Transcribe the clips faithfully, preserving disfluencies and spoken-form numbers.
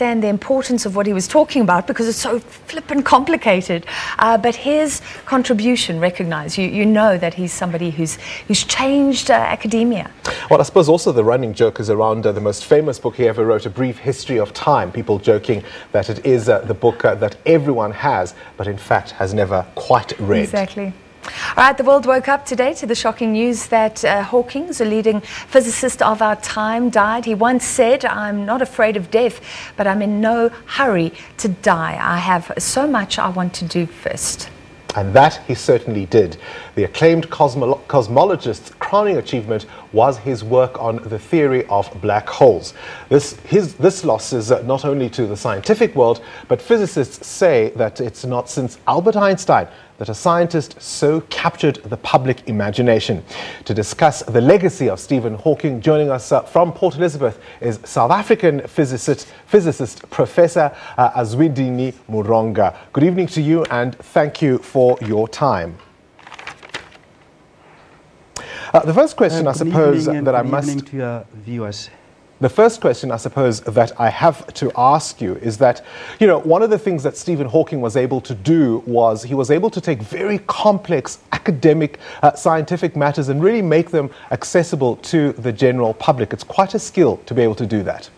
understand the importance of what he was talking about because it's so flippin' complicated. Uh, but his contribution recognized, you, you know that he's somebody who's, who's changed uh, academia. Well, I suppose also the running joke is around uh, the most famous book he ever wrote, A Brief History of Time, people joking that it is uh, the book uh, that everyone has, but in fact has never quite read. Exactly. All right, the world woke up today to the shocking news that uh, Hawking, the leading physicist of our time, died. He once said, "I'm not afraid of death, but I'm in no hurry to die. I have so much I want to do first." And that he certainly did. The acclaimed cosmo cosmologist's crowning achievement was his work on the theory of black holes. This, his, this loss is uh, not only to the scientific world, but physicists say that it's not since Albert Einstein that a scientist so captured the public imagination. To discuss the legacy of Stephen Hawking, joining us uh, from Port Elizabeth is South African physicist, physicist Professor uh, Azwinndini Muronga. Good evening to you and thank you for your time. Uh, the first question uh, I suppose that I must... Good evening to your viewers. The first question I suppose that I have to ask you is that, you know, one of the things that Stephen Hawking was able to do was he was able to take very complex academic uh, scientific matters and really make them accessible to the general public. It's quite a skill to be able to do that.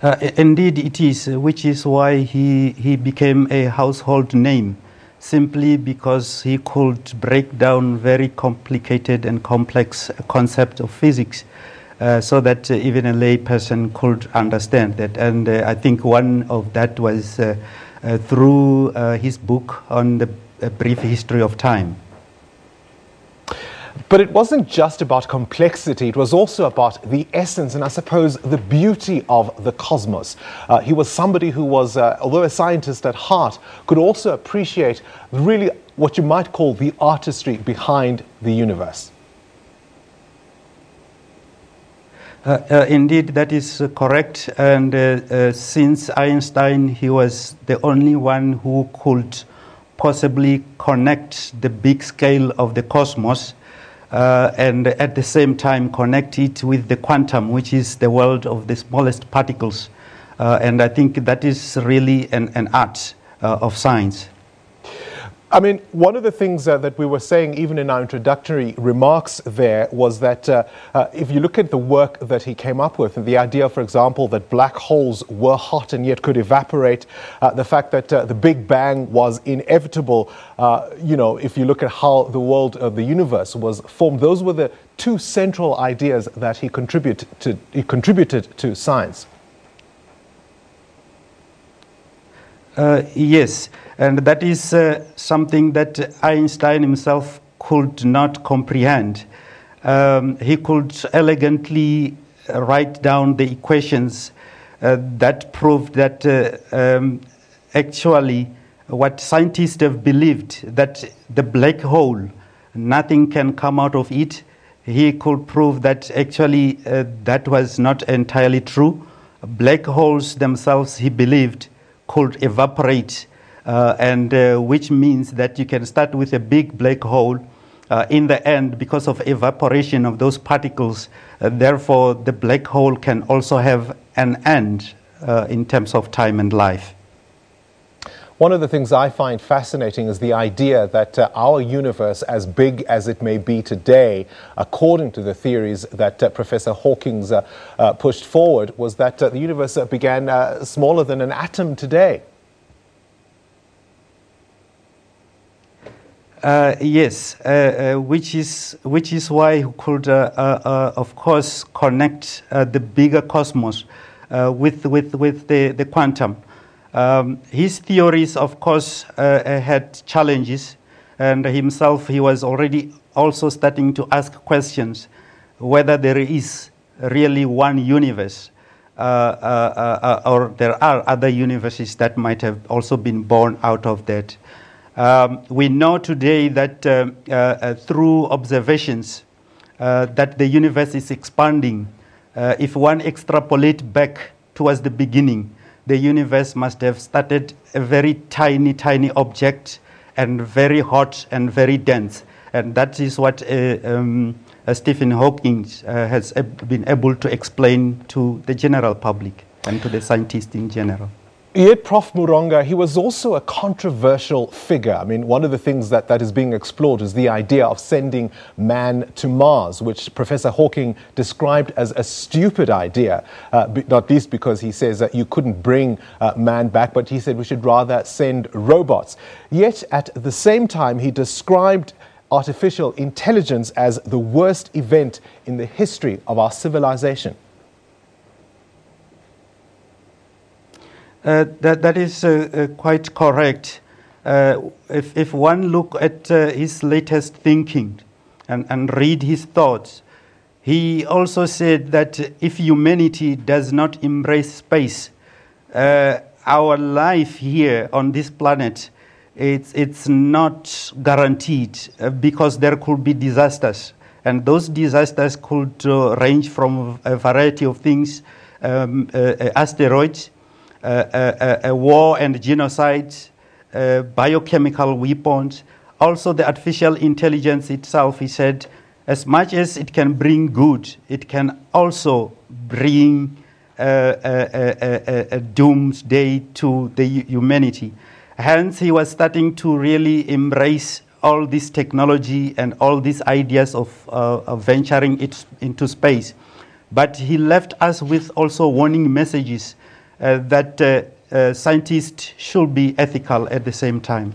Uh, indeed it is, which is why he, he became a household name, simply because he could break down very complicated and complex concepts of physics uh, so that uh, even a lay person could understand that. And uh, I think one of that was uh, uh, through uh, his book on the uh, brief history of time. But it wasn't just about complexity, it was also about the essence and I suppose the beauty of the cosmos. Uh, he was somebody who was, uh, although a scientist at heart, could also appreciate really what you might call the artistry behind the universe. Uh, uh, indeed, that is uh, correct. And uh, uh, since Einstein, he was the only one who could possibly connect the big scale of the cosmos Uh, and at the same time connect it with the quantum, which is the world of the smallest particles. Uh, and I think that is really an, an art uh, of science. I mean, one of the things uh, that we were saying even in our introductory remarks there was that uh, uh, if you look at the work that he came up with, and the idea, for example, that black holes were hot and yet could evaporate, uh, the fact that uh, the Big Bang was inevitable, uh, you know, if you look at how the world of the universe was formed, those were the two central ideas that he contributed to, he contributed to science. Uh, yes, and that is uh, something that Einstein himself could not comprehend. Um, he could elegantly write down the equations uh, that proved that uh, um, actually what scientists have believed, that the black hole, nothing can come out of it. He could prove that actually uh, that was not entirely true. Black holes themselves, he believed, could evaporate, uh, and uh, which means that you can start with a big black hole. Uh, in the end, because of evaporation of those particles, uh, therefore the black hole can also have an end uh, in terms of time and life. One of the things I find fascinating is the idea that uh, our universe, as big as it may be today, according to the theories that uh, Professor Hawking uh, uh, pushed forward, was that uh, the universe uh, began uh, smaller than an atom today. Uh, yes, uh, uh, which is which is why he could, uh, uh, uh, of course, connect uh, the bigger cosmos uh, with with with the the quantum. Um, his theories, of course, uh, had challenges, and himself he was already also starting to ask questions whether there is really one universe uh, uh, uh, or there are other universes that might have also been born out of that. Um, we know today that uh, uh, through observations uh, that the universe is expanding. Uh, if one extrapolates back towards the beginning, the universe must have started a very tiny, tiny object and very hot and very dense. And that is what uh, um, uh, Stephen Hawking uh, has uh, been able to explain to the general public and to the scientists in general. Yeah, Professor Muronga, he was also a controversial figure. I mean, one of the things that, that is being explored is the idea of sending man to Mars, which Professor Hawking described as a stupid idea, uh, not least because he says that you couldn't bring uh, man back, but he said we should rather send robots. Yet, at the same time, he described artificial intelligence as the worst event in the history of our civilization. Uh, that, that is uh, uh, quite correct. Uh, if, if one look at uh, his latest thinking and, and read his thoughts, he also said that if humanity does not embrace space, uh, our life here on this planet, it's, it's not guaranteed uh, because there could be disasters. And those disasters could uh, range from a variety of things, um, uh, asteroids, Uh, a, a war and genocide, uh, biochemical weapons. Also, the artificial intelligence itself, he said, as much as it can bring good, it can also bring uh, a, a, a, a doomsday to the humanity. Hence, he was starting to really embrace all this technology and all these ideas of, uh, of venturing it into space. But he left us with also warning messages Uh, that uh, uh, scientists should be ethical at the same time.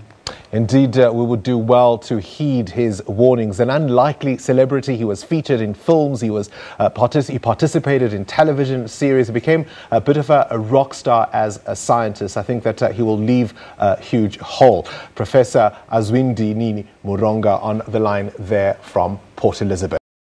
Indeed, uh, we would do well to heed his warnings. An unlikely celebrity, he was featured in films, he, was, uh, partic he participated in television series, he became a bit of a, a rock star as a scientist. I think that uh, he will leave a huge hole. Professor Azwinndini Muronga on the line there from Port Elizabeth.